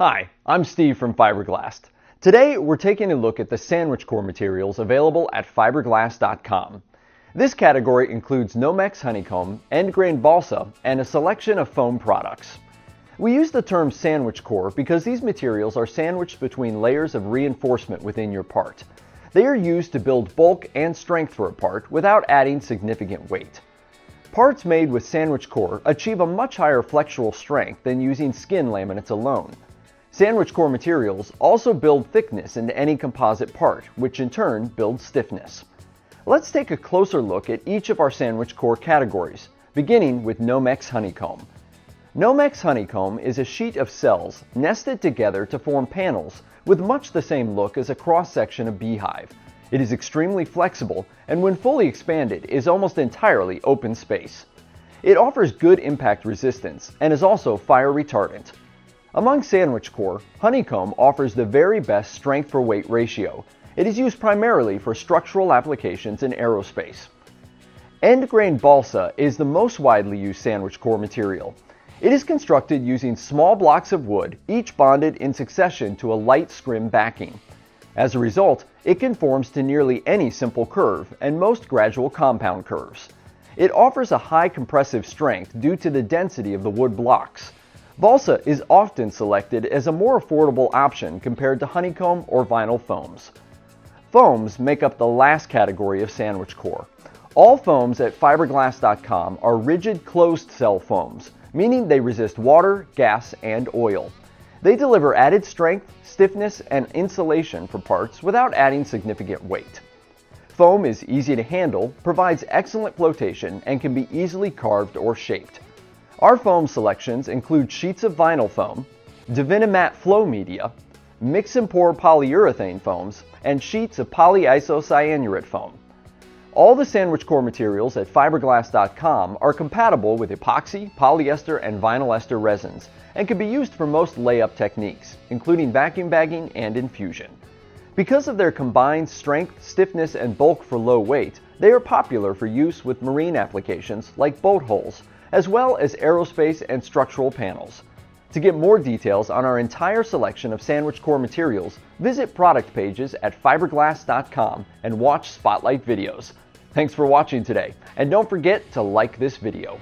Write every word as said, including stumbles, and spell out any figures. Hi, I'm Steve from Fibre Glast. Today we're taking a look at the sandwich core materials available at Fiberglass dot com. This category includes Nomex Honeycomb, End Grain Balsa, and a selection of foam products. We use the term sandwich core because these materials are sandwiched between layers of reinforcement within your part. They are used to build bulk and strength for a part without adding significant weight. Parts made with sandwich core achieve a much higher flexural strength than using skin laminates alone. Sandwich core materials also build thickness into any composite part, which in turn builds stiffness. Let's take a closer look at each of our sandwich core categories, beginning with Nomex Honeycomb. Nomex Honeycomb is a sheet of cells nested together to form panels with much the same look as a cross-section of beehive. It is extremely flexible and when fully expanded is almost entirely open space. It offers good impact resistance and is also fire retardant. Among sandwich core, honeycomb offers the very best strength for weight ratio. It is used primarily for structural applications in aerospace. End grain balsa is the most widely used sandwich core material. It is constructed using small blocks of wood, each bonded in succession to a light scrim backing. As a result, it conforms to nearly any simple curve and most gradual compound curves. It offers a high compressive strength due to the density of the wood blocks. Balsa is often selected as a more affordable option compared to honeycomb or vinyl foams. Foams make up the last category of sandwich core. All foams at Fiberglass dot com are rigid closed cell foams, meaning they resist water, gas, and oil. They deliver added strength, stiffness, and insulation for parts without adding significant weight. Foam is easy to handle, provides excellent flotation, and can be easily carved or shaped. Our foam selections include sheets of vinyl foam, Divinycell flow media, mix and pour polyurethane foams, and sheets of polyisocyanurate foam. All the sandwich core materials at Fiberglass dot com are compatible with epoxy, polyester, and vinyl ester resins, and can be used for most layup techniques, including vacuum bagging and infusion. Because of their combined strength, stiffness, and bulk for low weight, they are popular for use with marine applications like boat hulls, as well as aerospace and structural panels. To get more details on our entire selection of sandwich core materials, visit product pages at Fiberglass dot com and watch Spotlight videos. Thanks for watching today, and don't forget to like this video.